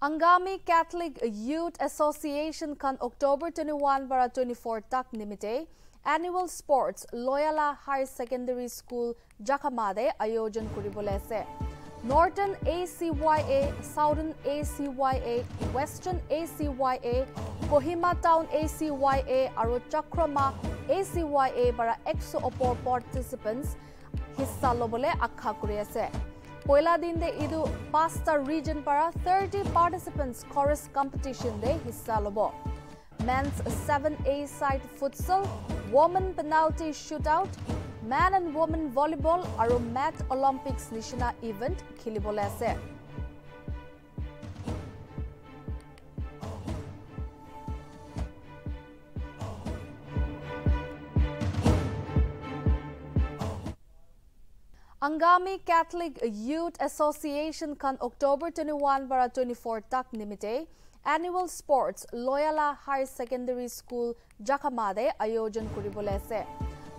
Angami Catholic Youth Association kan October 21-24 tak nimite annual sports Loyola Higher Secondary School Jakhama de ayojan kuribolese. Northern ACYA, Southern ACYA, Western ACYA, Kohima Town ACYA aru Chakhroma ACYA bara 104 participants hissa lobole akha kuriase. Poila din de idu pasta region para 30 participants chorus competition de hissa lobo. Men's 7A side futsal, women penalty shootout, man and woman volleyball aru math Olympics nishina event khilibole ase. Angami Catholic Youth Association kan October 21-24 tak nimite annual sports Loyola Higher Secondary School Jakhama de ayojan kuribole ase.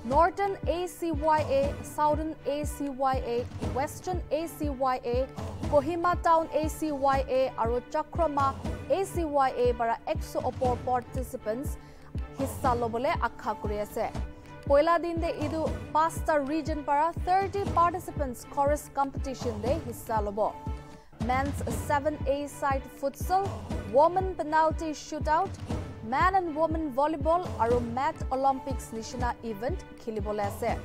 Northern ACYA, Southern ACYA, Western ACYA, Kohima Town ACYA aru Chakhroma ACYA bara 104 participants hissa lobole akha kuri ase. Poila din de idu pasta region para 30 participants chorus competition de hissa lobo. Men's 7A side futsal, women penalty shootout, man and woman volleyball aru math Olympics nishina event khilibole ase.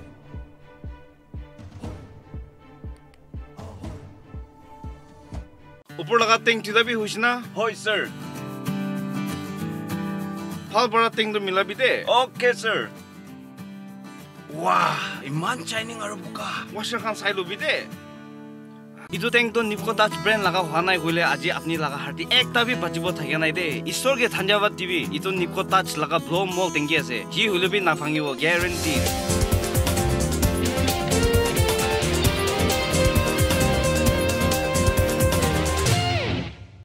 Upor laga ting chida bhi hushna hoy sir. Hal bara ting to mila bide. Okay sir. Wow, iman shining arubuka. Washer kan silo bide. Idu teng to nipko touch brand laga hwanai hole aji apni laga harti ekta bi bachibo thake nai de. Isor ke thanjawat dibi. Itu nipko touch laga blow mol tengi ase. Hi hole bi na phangibo guaranteed.